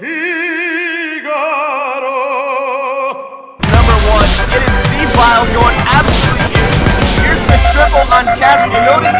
Figaro. Number one, it is Z-Files going absolutely huge. Here's the triple on catch. You notice